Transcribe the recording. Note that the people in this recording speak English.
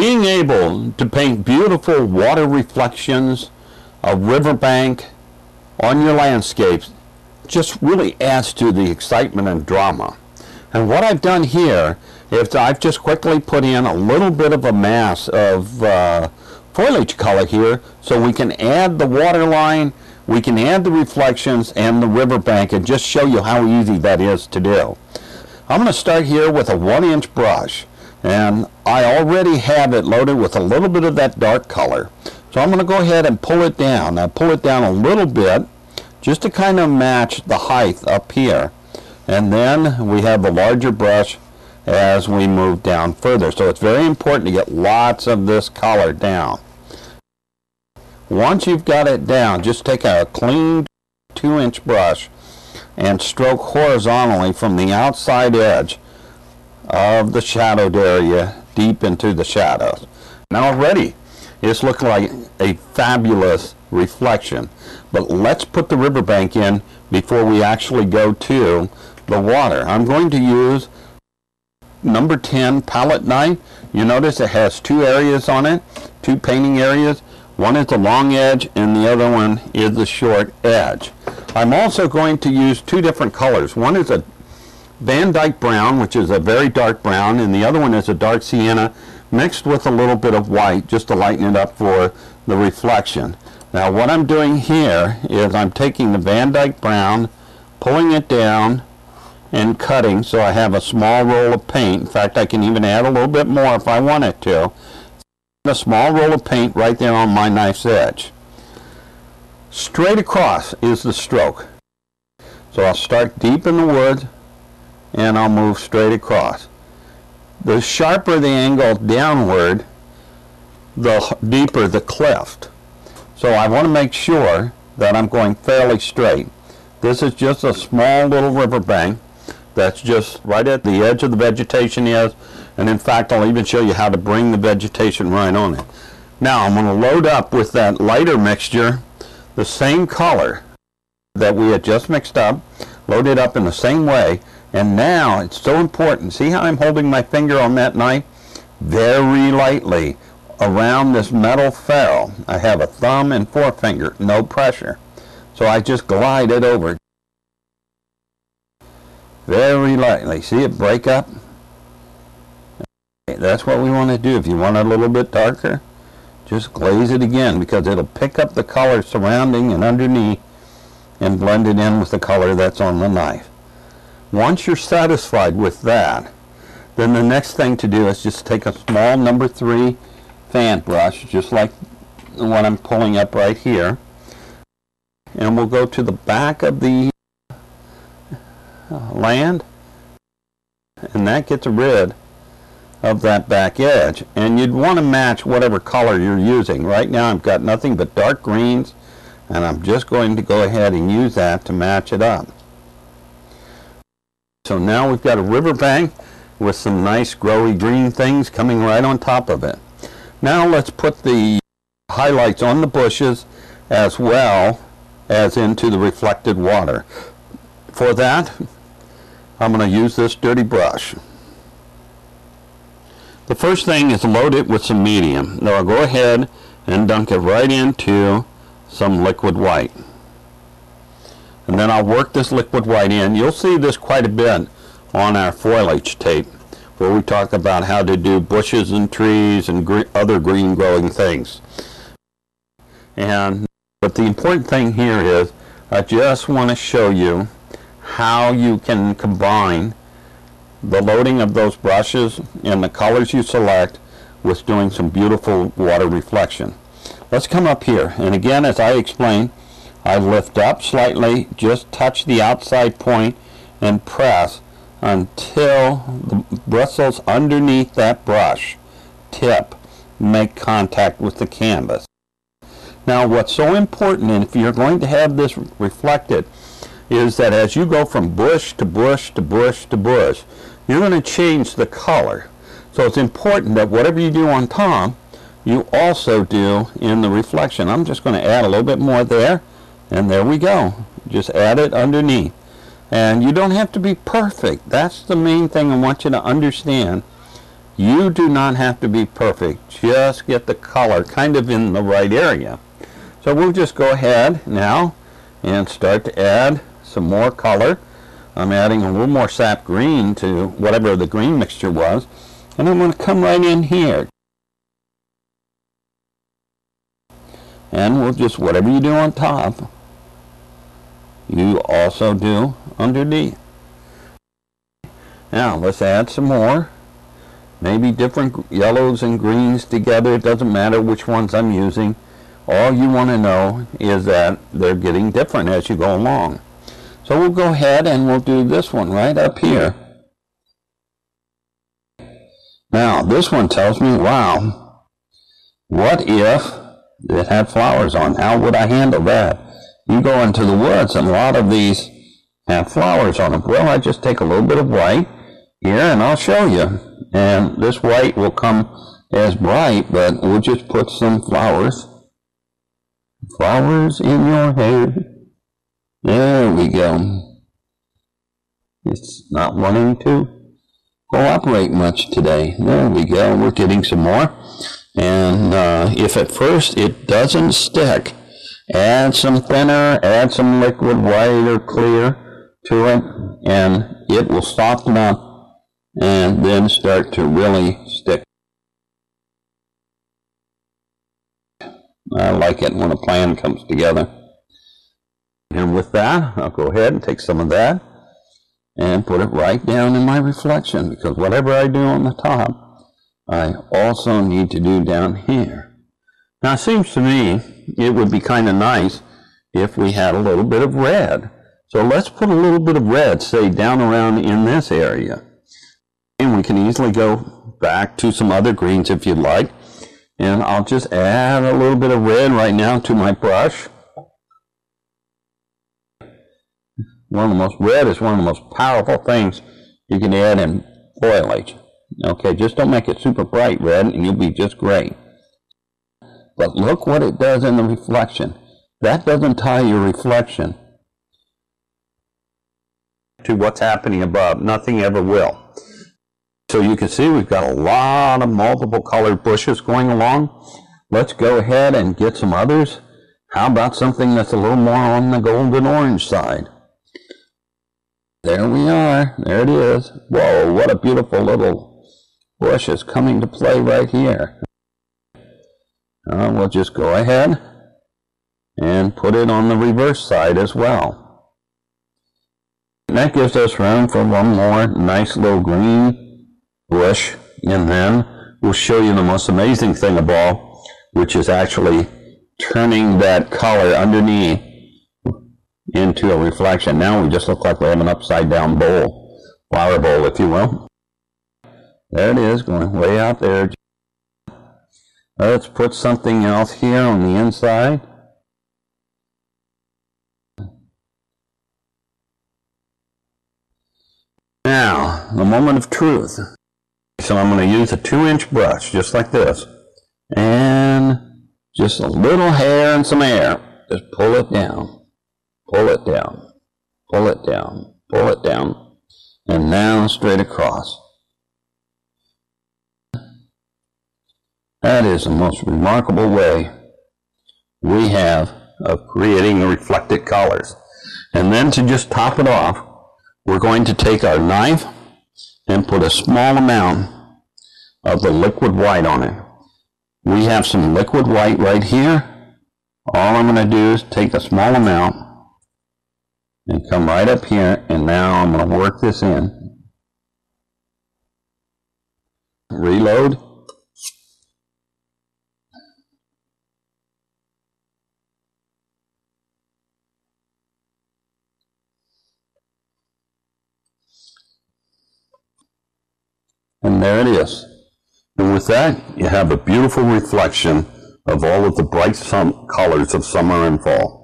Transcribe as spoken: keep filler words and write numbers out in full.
Being able to paint beautiful water reflections, a riverbank on your landscapes just really adds to the excitement and drama. And what I've done here is I've just quickly put in a little bit of a mass of uh, foliage color here so we can add the water line, we can add the reflections and the riverbank, and just show you how easy that is to do. I'm going to start here with a one inch brush, and I already have it loaded with a little bit of that dark color. So I'm going to go ahead and pull it down. Now pull it down a little bit just to kind of match the height up here. And then we have the larger brush as we move down further. So it's very important to get lots of this color down. Once you've got it down, just take a clean two inch brush and stroke horizontally from the outside edge of the shadowed area deep into the shadows. Now already it's looking like a fabulous reflection, but let's put the riverbank in before we actually go to the water. I'm going to use number ten palette knife. You notice it has two areas on it, two painting areas. One is the long edge and the other one is the short edge. I'm also going to use two different colors. One is a Van Dyke brown, which is a very dark brown, and the other one is a dark sienna mixed with a little bit of white just to lighten it up for the reflection. Now what I'm doing here is I'm taking the Van Dyke brown, pulling it down and cutting so I have a small roll of paint. In fact, I can even add a little bit more if I wanted to. A small roll of paint right there on my knife's edge. Straight across is the stroke. So I'll start deep in the woods and I'll move straight across. The sharper the angle downward, the deeper the cleft. So I want to make sure that I'm going fairly straight. This is just a small little riverbank that's just right at the edge of the vegetation is, and in fact I'll even show you how to bring the vegetation right on it. Now I'm going to load up with that lighter mixture, the same color that we had just mixed up, load it up in the same way. And now it's so important, see how I'm holding my finger on that knife very lightly around this metal ferrule. I have a thumb and forefinger, no pressure. So I just glide it over very lightly. See it break up? That's what we want to do. If you want it a little bit darker, just glaze it again, because it'll pick up the color surrounding and underneath and blend it in with the color that's on the knife. Once you're satisfied with that, then the next thing to do is just take a small number three fan brush, just like the one I'm pulling up right here, and we'll go to the back of the land, and that gets rid of that back edge. And you'd want to match whatever color you're using. Right now I've got nothing but dark greens, and I'm just going to go ahead and use that to match it up. So now we've got a riverbank with some nice growy green things coming right on top of it. Now let's put the highlights on the bushes as well as into the reflected water. For that, I'm going to use this dirty brush. The first thing is load it with some medium. Now I'll go ahead and dunk it right into some liquid white. And then I'll work this liquid white in. You'll see this quite a bit on our foliage tape, where we talk about how to do bushes and trees and gre other green growing things. And but the important thing here is I just want to show you how you can combine the loading of those brushes and the colors you select with doing some beautiful water reflection. Let's come up here, and again, as I explained, I lift up slightly, just touch the outside point and press until the bristles underneath that brush tip make contact with the canvas. Now what's so important, and if you're going to have this reflected, is that as you go from bush to bush to bush to bush, you're going to change the color. So it's important that whatever you do on top, you also do in the reflection. I'm just going to add a little bit more there. And there we go. Just add it underneath. And you don't have to be perfect. That's the main thing I want you to understand, You do not have to be perfect. Just get the color kind of in the right area. So we'll just go ahead now and start to add some more color. I'm adding a little more sap green to whatever the green mixture was. And I'm going to come right in here. And we'll just, whatever you do on top, you also do underneath. Now let's add some more. Maybe different yellows and greens together. It doesn't matter which ones I'm using. All you want to know is that they're getting different as you go along. So we'll go ahead and we'll do this one right up here. Now this one tells me, wow, what if it had flowers on? How would I handle that? You go into the woods and a lot of these have flowers on them. Well, I just take a little bit of white here and I'll show you. And this white will come as bright, but we'll just put some flowers. Flowers in your hair. There we go. It's not wanting to cooperate much today. There we go. We're getting some more. And uh, if at first it doesn't stick, add some thinner, add some liquid white or clear to it, and it will soften up and then start to really stick. I like it when a plan comes together. And with that, I'll go ahead and take some of that and put it right down in my reflection, because whatever I do on the top, I also need to do down here. Now, it seems to me it would be kind of nice if we had a little bit of red. So let's put a little bit of red, say, down around in this area. And we can easily go back to some other greens if you'd like. And I'll just add a little bit of red right now to my brush. One of the most, red is one of the most powerful things you can add in foliage. Okay, just don't make it super bright red and you'll be just great. But look what it does in the reflection. That doesn't tie your reflection to what's happening above. Nothing ever will. So you can see we've got a lot of multiple colored bushes going along. Let's go ahead and get some others. How about something that's a little more on the golden orange side? There we are. There it is. Whoa, what a beautiful little bush is coming to play right here. Uh, we'll just go ahead and put it on the reverse side as well. And that gives us room for one more nice little green bush, and then we'll show you the most amazing thing of all, which is actually turning that color underneath into a reflection. Now we just look like we have an upside down bowl, flower bowl, if you will. There it is, going way out there. Let's put something else here on the inside. Now, the moment of truth. So I'm going to use a two inch brush, just like this, and just a little hair and some air. Just pull it down, pull it down, pull it down, pull it down, and now straight across. That is the most remarkable way we have of creating reflected colors. And then to just top it off, we're going to take our knife and put a small amount of the liquid white on it. We have some liquid white right here. All I'm going to do is take a small amount and come right up here, and now I'm going to work this in. Reload. And there it is. And with that, you have a beautiful reflection of all of the bright colors of summer and fall.